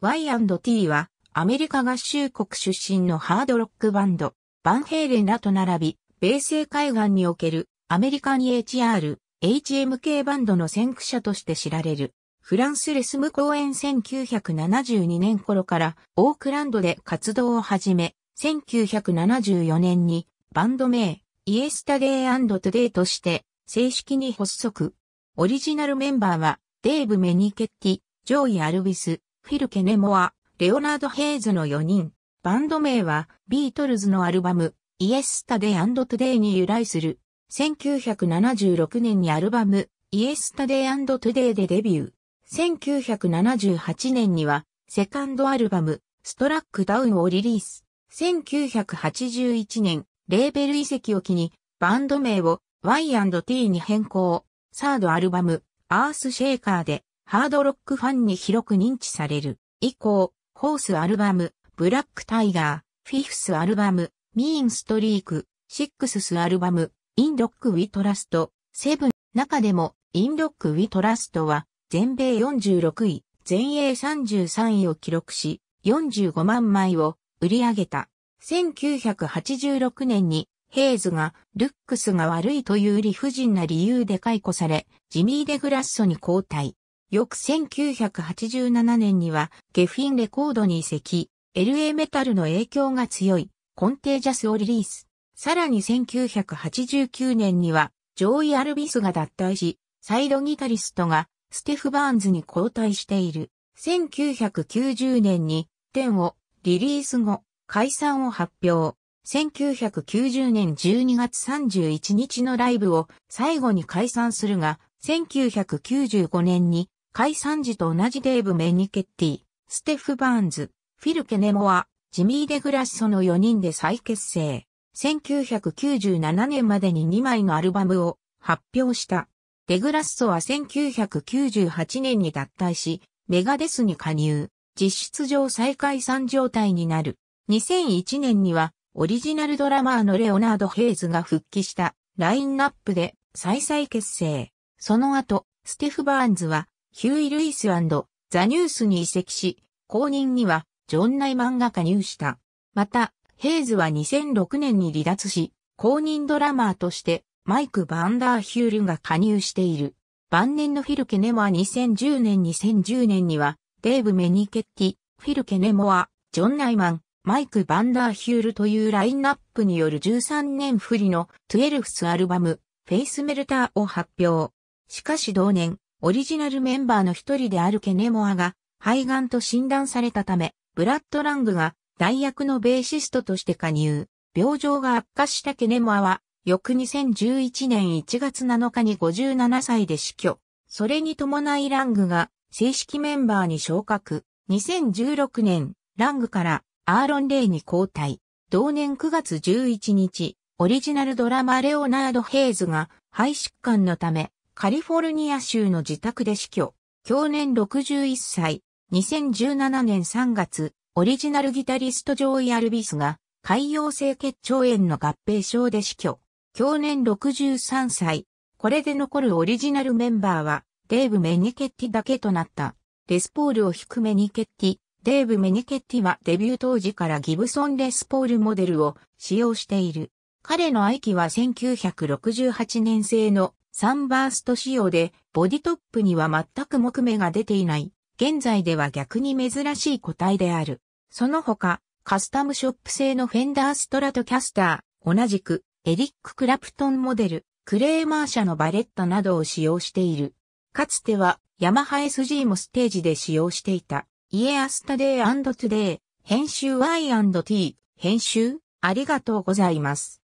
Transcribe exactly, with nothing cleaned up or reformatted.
ワイアンドティー はアメリカ合衆国出身のハードロックバンド、バンヘイレンらと並び、米西海岸におけるアメリカン エイチアール、エイチエムケー バンドの先駆者として知られる。フランス・レスム公園せんきゅうひゃくななじゅうにねん頃からオークランドで活動を始め、せんきゅうひゃくななじゅうよねんにバンド名イエスタデイ&トゥデイとして正式に発足。オリジナルメンバーはデーブ・メニケッティ、ジョイ・アルビス、フィル・ケネモア、レオナード・ヘイズのよにん。バンド名はビートルズのアルバムイエスタデイ&トゥデイに由来する。せんきゅうひゃくななじゅうろくねんにアルバム、イエスタデイ&トゥデイでデビュー。せんきゅうひゃくななじゅうはちねんには、セカンドアルバム、ストラックダウンをリリース。せんきゅうひゃくはちじゅういちねん、レーベル移籍を機に、バンド名を ワイアンドティー に変更。サードアルバム、アースシェイカーで、ハードロックファンに広く認知される。以降、フォースアルバム、ブラックタイガー、フィフスアルバム、ミーンストリーク、シックススアルバム、インロック・ウィ・トラスト、セブン。中でも、インロック・ウィ・トラストは、全米よんじゅうろくい、全英さんじゅうさんいを記録し、よんじゅうごまんまいを売り上げた。せんきゅうひゃくはちじゅうろくねんに、ヘイズが、ルックスが悪いという理不尽な理由で解雇され、ジミー・デグラッソに交代。翌せんきゅうひゃくはちじゅうななねんには、ゲフィンレコードに移籍、エルエー メタルの影響が強い、コンテージャスをリリース。さらにせんきゅうひゃくはちじゅうきゅうねんには、ジョイ・アルビスが脱退し、サイドギタリストが、ステフ・バーンズに交代している。せんきゅうひゃくきゅうじゅうねんに、テンをリリース後、解散を発表。せんきゅうひゃくきゅうじゅうねんじゅうにがつさんじゅういちにちのライブを最後に解散するが、せんきゅうひゃくきゅうじゅうごねんに、解散時と同じデーブ・メニケッティ、ステフ・バーンズ、フィル・ケネモア、ジミー・デグラッソのよにんで再結成。せんきゅうひゃくきゅうじゅうななねんまでににまいのアルバムを発表した。デグラッソはせんきゅうひゃくきゅうじゅうはちねんに脱退し、メガデスに加入。実質上再解散状態になる。にせんいちねんにはオリジナルドラマーのレオナード・ヘイズが復帰したラインナップで再々結成。その後、ステフ・バーンズはヒューイ・ルイス&ザ・ニュースに移籍し、後任にはジョン・ナイマンが加入した。また、ヘイズはにせんろくねんに離脱し、公認ドラマーとしてマイク・バンダーヒュールが加入している。晩年のフィル・ケネモアにせんじゅうねんにせんじゅうねんには、デーブ・メニケッティ、フィル・ケネモア、ジョン・ナイマン、マイク・バンダーヒュールというラインナップによるじゅうさんねん振りのじゅうにアルバム、フェイス・メルターを発表。しかし同年、オリジナルメンバーの一人であるケネモアが、肺がんと診断されたため、ブラッド・ラングが、代役のベーシストとして加入。病状が悪化したケネモアは、翌にせんじゅういちねんいちがつなのかにごじゅうななさいで死去。それに伴いラングが正式メンバーに昇格。にせんじゅうろくねん、ラングからアーロン・レイに交代。同年くがつじゅういちにち、オリジナルドラマーレオナード・ヘイズが肺疾患のため、カリフォルニア州の自宅で死去。享年ろくじゅういっさい。にせんじゅうななねんさんがつ、オリジナルギタリストジョイ・アルビスが、潰瘍性結腸炎の合併症で死去。享年ろくじゅうさんさい。これで残るオリジナルメンバーは、デーブ・メニケッティだけとなった。レスポールを弾くメニケッティ。デーブ・メニケッティはデビュー当時からギブソン・レスポールモデルを使用している。彼の愛機はせんきゅうひゃくろくじゅうはちねん製のサンバースト仕様で、ボディトップには全く木目が出ていない。現在では逆に珍しい個体である。その他、カスタムショップ製のフェンダーストラトキャスター、同じく、エリック・クラプトンモデル、クレーマー社のバレッタなどを使用している。かつては、ヤマハ エスジー もステージで使用していた。イエスタデイ&トゥデイ、編集 ワイアンドティー、編集、ありがとうございます。